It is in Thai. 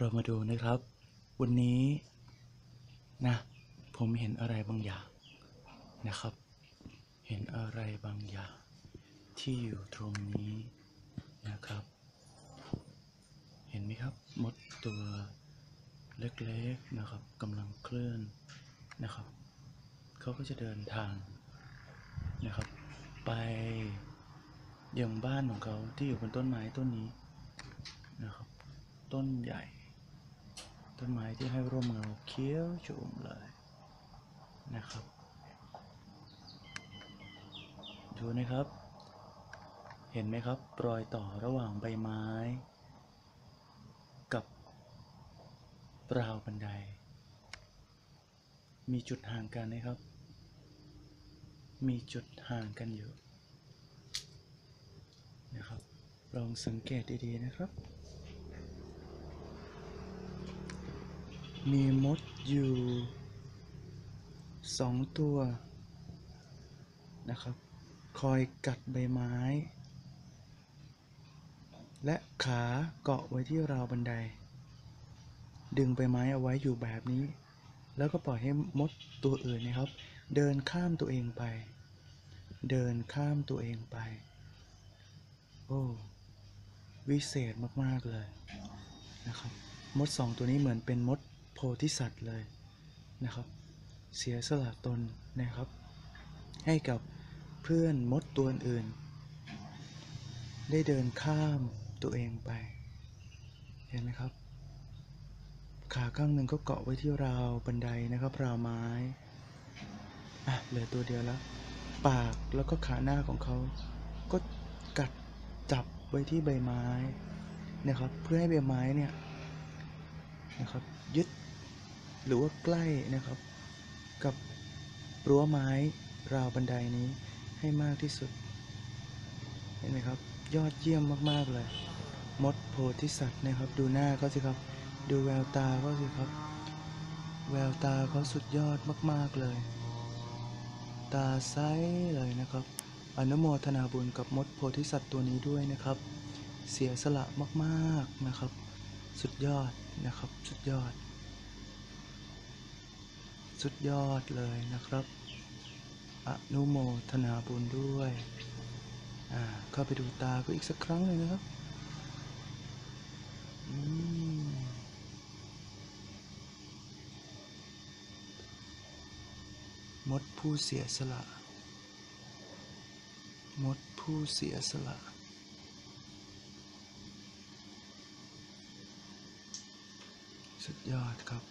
เรามาดูนะครับวันนี้นะผมเห็นอะไรบางอย่างนะครับเห็นอะไรบางอย่างที่อยู่ตรงนี้นะครับเห็นไหมครับมดตัวเล็กๆนะครับกำลังเคลื่อนนะครับเขาก็จะเดินทางนะครับไปยังบ้านของเขาที่อยู่บนต้นไม้ต้นนี้นะครับต้นใหญ่ต้นไม้ที่ให้ร่มเงาเขียวชุ่มเลยนะครับดูนะครับเห็นไหมครับรอยต่อระหว่างใบไม้กับราวบันไดมีจุดห่างกันนะครับมีจุดห่างกันอยู่นะครับลองสังเกตดีๆนะครับมีมดอยู่2ตัวนะครับคอยกัดใบไม้และขาเกาะไว้ที่ราวบันไดดึงใบไม้เอาไว้อยู่แบบนี้แล้วก็ปล่อยให้มดตัวอื่นนะครับเดินข้ามตัวเองไปเดินข้ามตัวเองไปโอ้วิเศษมากๆเลยนะครับมด2ตัวนี้เหมือนเป็นมดโพธิสัตว์เลยนะครับเสียสละตนนะครับให้กับเพื่อนมดตัวอื่นได้เดินข้ามตัวเองไปเห็นไหมครับขาข้างหนึ่งก็เกาะไว้ที่ราวบันไดนะครับราวไม้เหลือตัวเดียวแล้วปากแล้วก็ขาหน้าของเขาก็กัดจับไว้ที่ใบไม้นะครับเพื่อให้ใบไม้เนี่ยนะครับยึดหรือว่าใกล้นะครับกับรั้วไม้ราวบันไดนี้ให้มากที่สุดเห็นไหมครับยอดเยี่ยมมากๆเลยมดโพธิสัตว์นะครับดูหน้าเขาสิครับดูแววตาเขาสิครับแววตาเขาสุดยอดมากๆเลยตาใสเลยนะครับอนุโมทนาบุญกับมดโพธิสัตว์ตัวนี้ด้วยนะครับเสียสละมากๆนะครับสุดยอดนะครับสุดยอดสุดยอดเลยนะครับอนุโมทนาบุญด้วยเข้าไปดูตาก็อีกสักครั้งเลยนะครับมดผู้เสียสละมดผู้เสียสละสุดยอดครับ